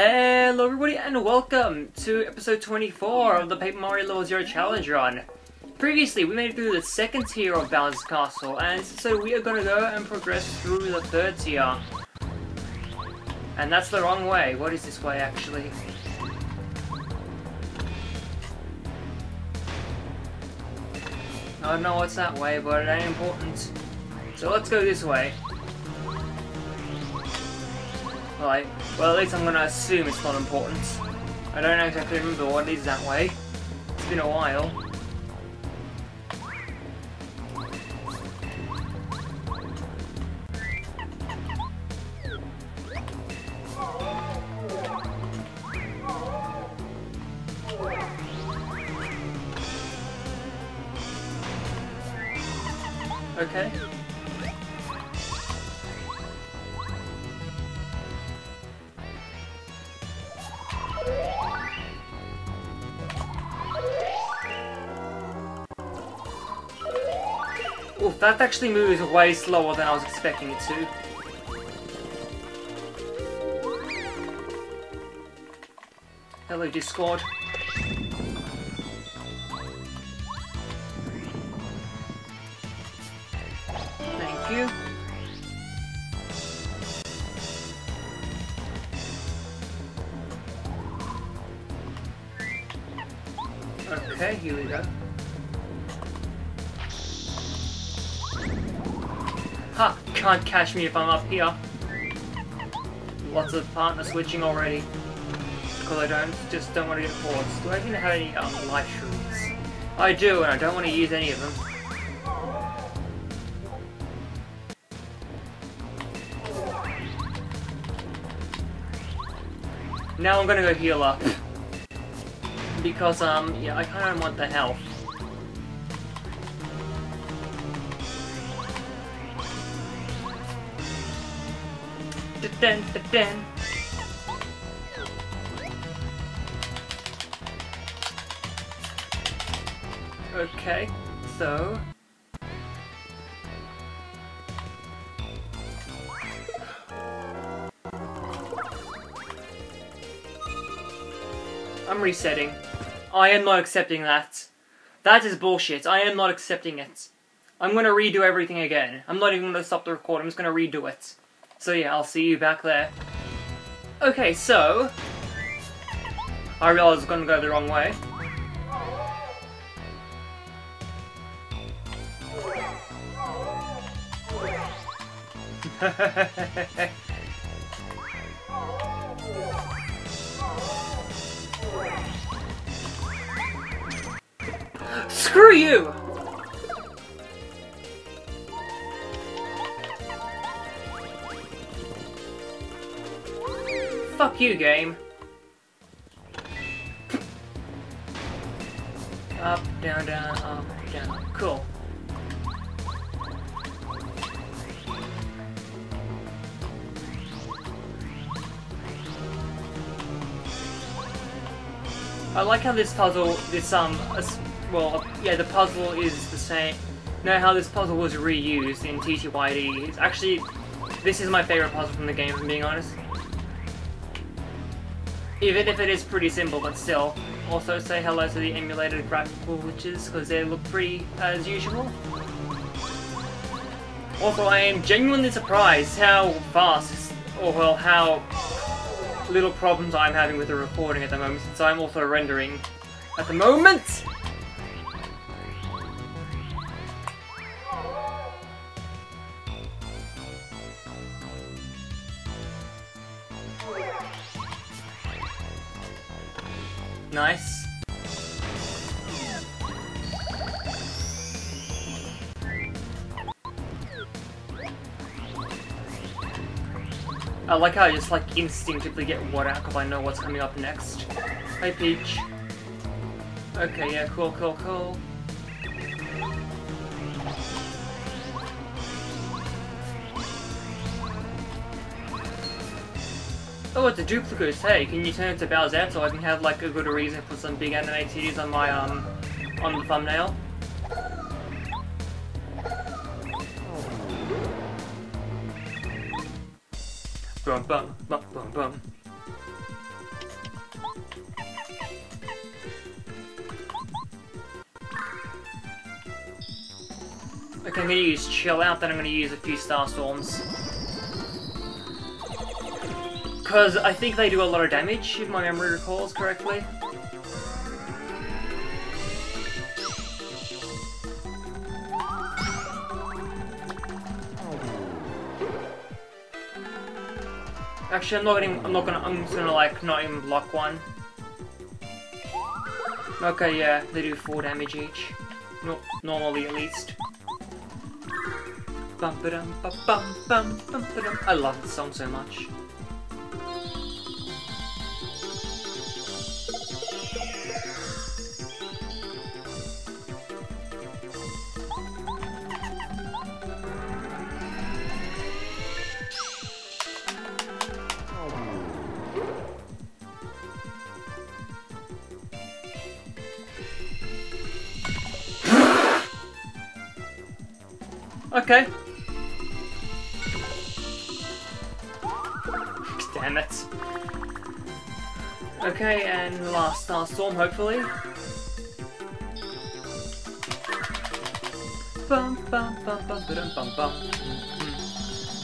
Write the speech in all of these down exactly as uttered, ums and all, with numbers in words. Hello everybody and welcome to episode twenty-four of the Paper Mario Level Zero Challenge run. Previously we made it through the second tier of Bowser's Castle, and so we are going to go and progress through the third tier. And that's the wrong way. What is this way actually? I don't know what's that way, but it ain't important. So let's go this way. Like, well, at least I'm gonna assume it's not important. I don't exactly remember what is that way. It's been a while. Okay. Oof, that actually moves way slower than I was expecting it to. Hello, Discord. Thank you. Okay, here we go. Ha! Can't catch me if I'm up here. Lots of partner switching already. Because I don't, just don't want to get forced. Do I even have any um, light shields? I do, and I don't want to use any of them. Now I'm gonna go heal up. Because, um, yeah, I kinda don't want the health. Dun, dun, dun. Okay, so I'm resetting. I am not accepting that. That is bullshit. I am not accepting it. I'm gonna redo everything again. I'm not even gonna stop the record. I'm just gonna redo it. So yeah, I'll see you back there. Okay, so I realized I was gonna go the wrong way. Screw you! Fuck you, game. Up, down, down, up, down. Cool. I like how this puzzle, this, um, well, yeah, the puzzle is the same. No, how this puzzle was reused in T T Y D. It's actually, this is my favorite puzzle from the game, if I'm being honest. Even if it is pretty simple, but still. Also say hello to the emulated graphical glitches, because they look pretty as usual. Also, I am genuinely surprised how fast, or well, how little problems I'm having with the recording at the moment, since I'm also rendering at the moment! Nice. I like how I just like instinctively get water out because I know what's coming up next. Hey Peach. Okay, yeah, cool, cool, cool. Oh, it's a duplicate. Hey, can you turn it to Bowser so I can have like a good reason for some big anime titties on my um on the thumbnail? Oh. Bum bum bum bum bum. Okay, I'm gonna use Chill Out, then I'm gonna use a few Starstorms. Because I think they do a lot of damage, if my memory recalls correctly. Actually, I'm not gonna, I'm not gonna, I'm just gonna like, not even block one. Okay, yeah, they do four damage each. Not normally, at least. Bum ba dum ba bum bum bum ba dum. I love this song so much. Okay. Damn it. Okay, and last Starstorm, hopefully. Bum bum bum bum ba-dum bum bum.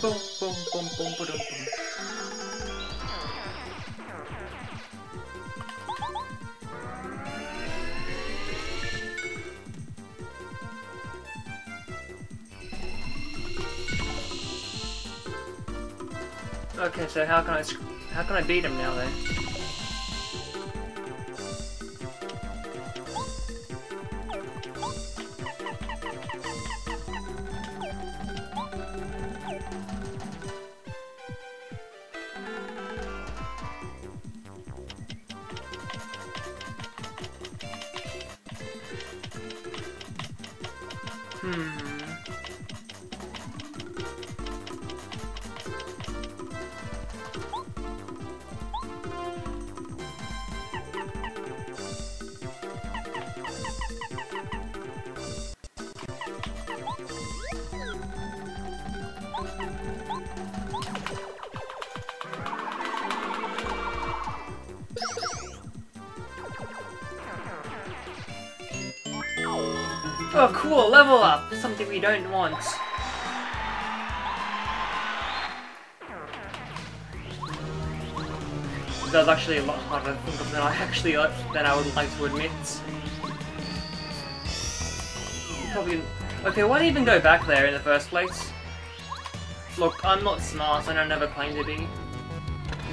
Bum bum bum bum ba-dum bum. Okay, so how can I sc how can I beat him now then? Oh cool, level up! Something we don't want. That was actually a lot harder to think of than I actually than I would like to admit. Probably. Okay, why'd I even go back there in the first place? Look, I'm not smart and I never claim to be.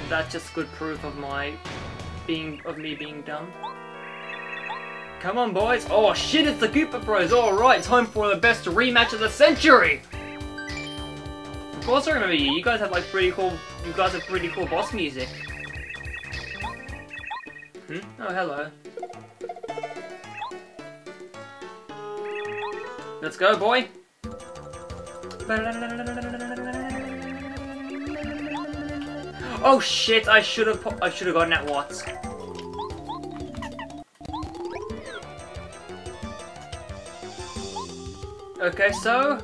That's just good proof of my being of me being dumb. Come on, boys! Oh shit, it's the Koopa Bros! Alright, time for the best rematch of the century! Of course I remember you, you guys have like pretty cool, you guys have pretty cool boss music. Hmm? Oh, hello. Let's go, boy! Oh shit, I should've po- I should've gotten at Watt. Okay, so...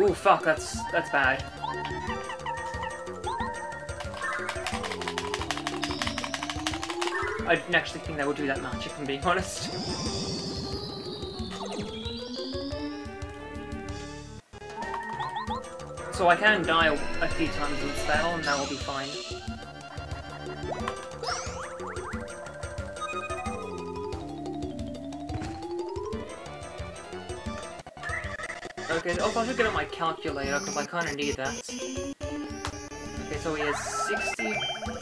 Ooh, fuck, that's... that's bad. I didn't actually think they would do that much, if I'm being honest. So I can die a few times in this battle, and that will be fine. Okay, also I should get out my calculator, because I kind of need that. Okay, so he has sixty.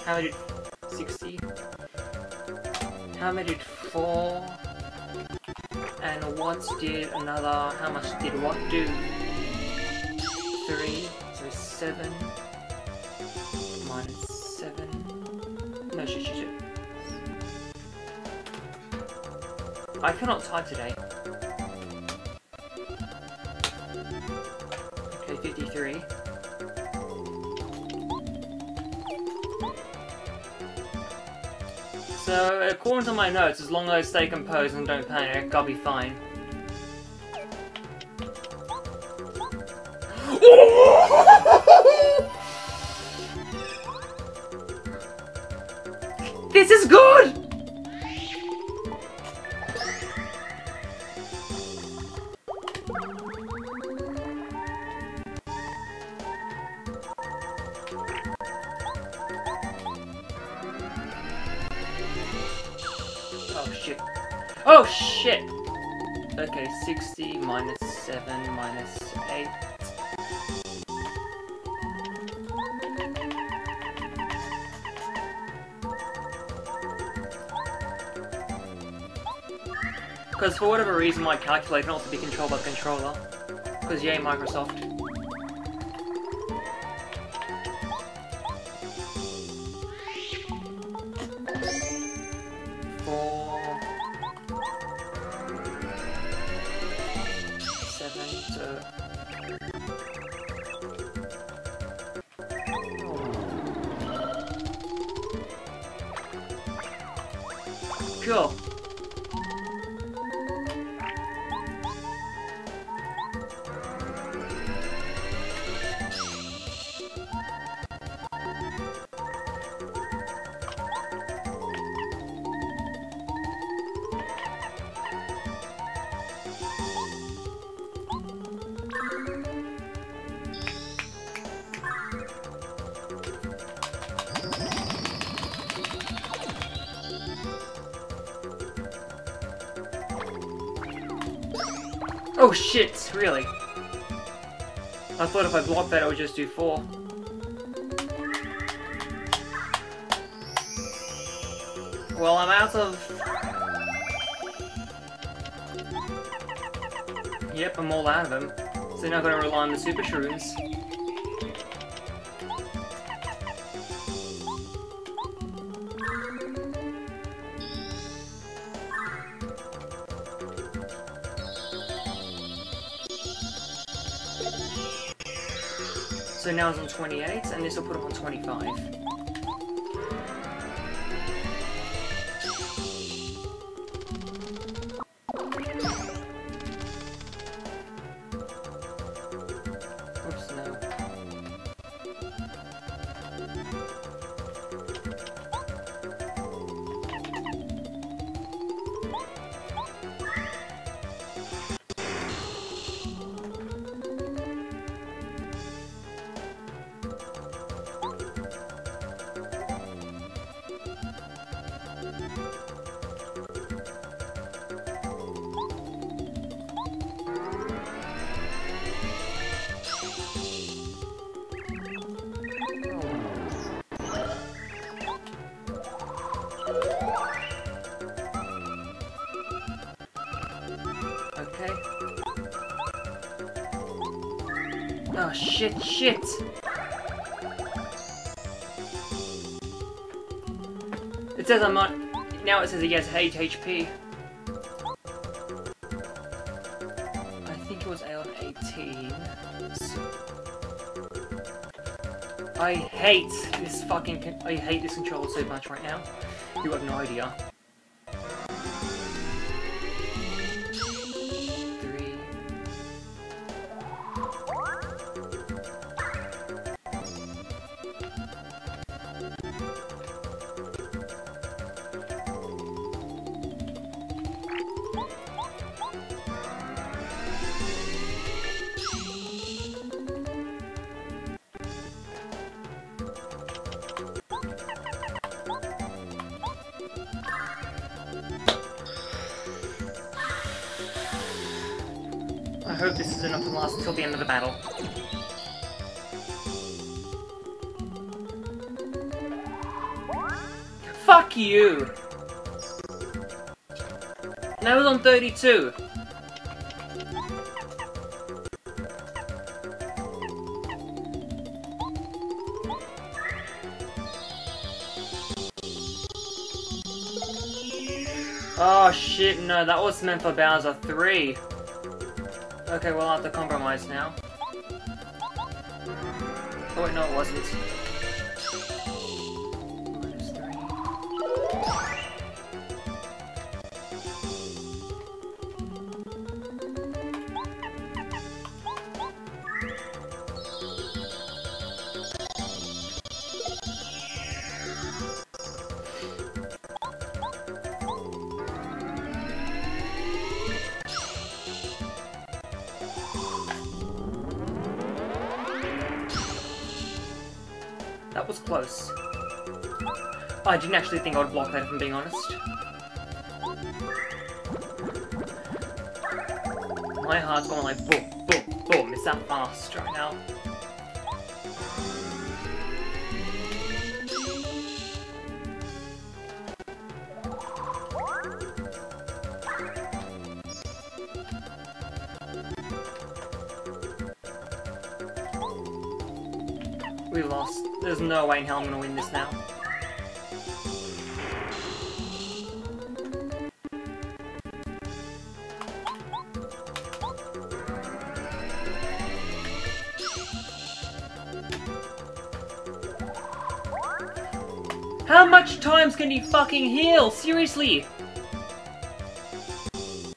How many did... sixty? How many did four? And what did another... how much did what do? three, so seven. Minus seven. No, shit, shit, shit. I cannot type today. fifty-three. So, according to my notes, as long as I stay composed and don't panic, I'll be fine. This is good! shit. Oh shit! Okay, sixty minus seven minus eight. Because for whatever reason my calculator can also be controlled by the controller. Because yay Microsoft. Four... Seven, two... Oh. Cool. Oh shit, really? I thought if I blocked that, I would just do four. Well, I'm out of... Yep, I'm all out of them. So now I've got to rely on the super shrooms. So now it's on twenty-eight, and this will put him on twenty-five. Oops, no. Oh shit, shit! It says I'm not... Now it says he has eight H P. I think it was A on eighteen. So... I hate this fucking... Con I hate this controller so much right now. You have no idea. I hope this is enough to last until the end of the battle. Fuck you! And I was on thirty-two! Oh shit, no, that was meant for Bowser three! Okay, well, I'll have to compromise now. Oh wait, no, it wasn't. Minus three. That was close. I didn't actually think I would block that, if I'm being honest. My heart's going like boom, boom, boom. It's that fast right now. We lost. There's no way in hell I'm gonna win this now. How much times can he fucking heal? Seriously! Oh,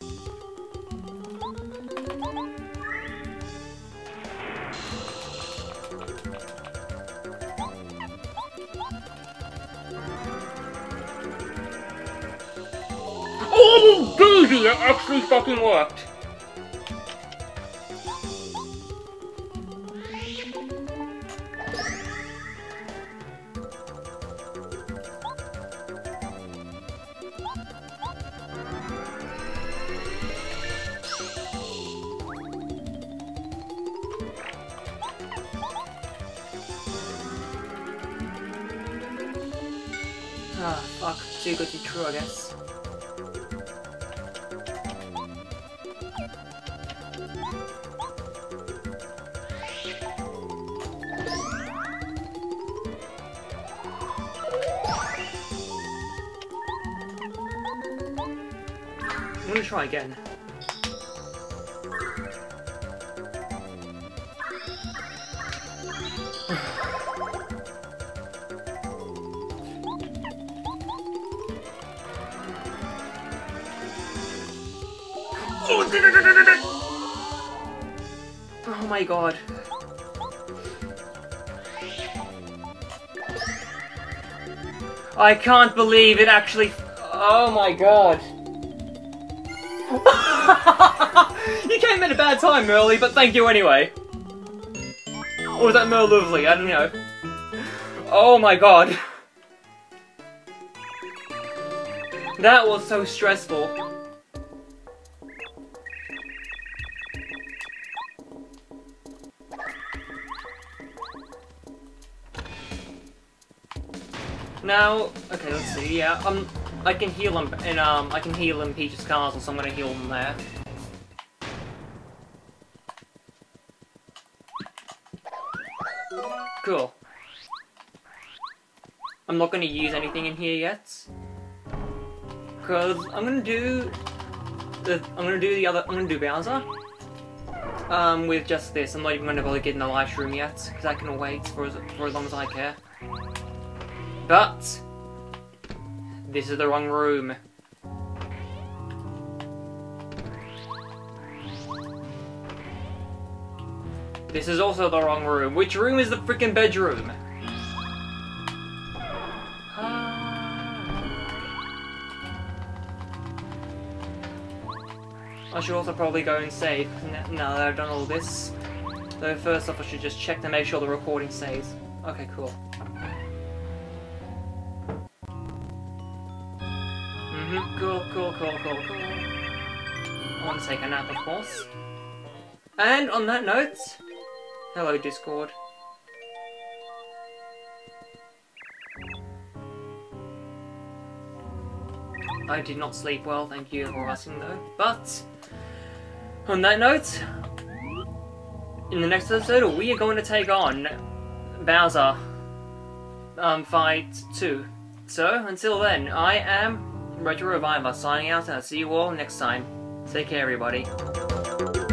Daisy, that actually fucking worked! Ah, fuck. Too good to be true, I guess. I'm gonna try again. Oh my god. I can't believe it actually. Oh my god. You came at a bad time, Merly, but thank you anyway. Or was that Merl Lovely? I don't know. Oh my god. That was so stressful. Now, okay, let's see. Yeah, um, I can heal him, and um, I can heal in Peach's Castle, so I'm gonna heal him there. Cool. I'm not gonna use anything in here yet, cause I'm gonna do the, I'm gonna do the other, I'm gonna do Bowser. Um, with just this, I'm not even gonna bother getting the light room yet, cause I can wait for as, for as long as I care. But this is the wrong room. This is also the wrong room. Which room is the freaking bedroom? I should also probably go and save now that I've done all this. Though first off I should just check to make sure the recording saves. Okay, cool. Cool, cool, cool, cool, cool. I want to take a nap, of course. And on that note, hello, Discord. I did not sleep well, thank you for asking, though. But, on that note, in the next episode, we are going to take on Bowser um, Fight two. So, until then, I am Retro Reviver signing out, and I'll see you all next time. Take care, everybody.